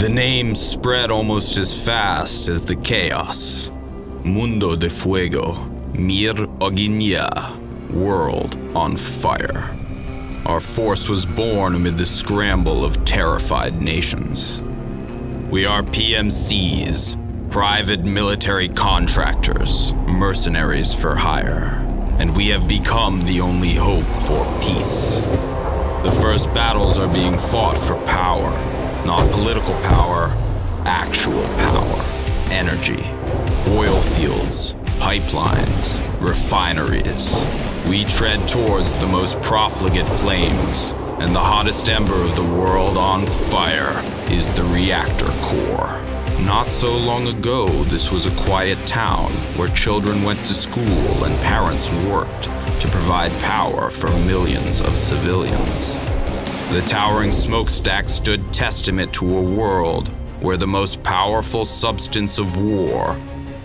The name spread almost as fast as the chaos. Mundo de Fuego, Mir Oginya, World on Fire. Our force was born amid the scramble of terrified nations. We are PMCs, private military contractors, mercenaries for hire, and we have become the only hope for peace. The first battles are being fought for power, not political power, actual power, energy, oil fields, pipelines, refineries. We tread towards the most profligate flames, and the hottest ember of the world on fire is the reactor core. Not so long ago, this was a quiet town where children went to school and parents worked to provide power for millions of civilians. The towering smokestack stood testament to a world where the most powerful substance of war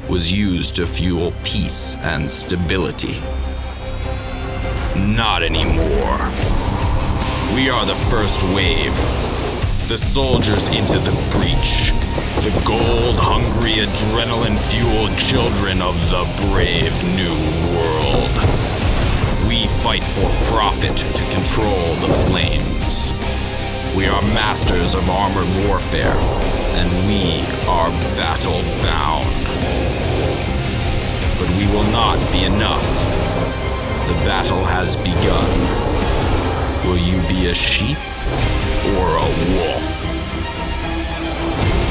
was used to fuel peace and stability. Not anymore. We are the first wave. The soldiers into the breach. The gold-hungry, adrenaline-fueled children of the brave new world. We fight for profit to control the flames. We are masters of armored warfare, and we are battle-bound. But we will not be enough. The battle has begun. Will you be a sheep or a wolf?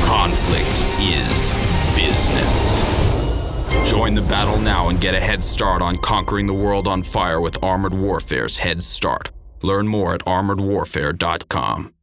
Conflict is business. Join the battle now and get a head start on conquering the world on fire with Armored Warfare's Head Start. Learn more at armoredwarfare.com.